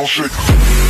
real shit.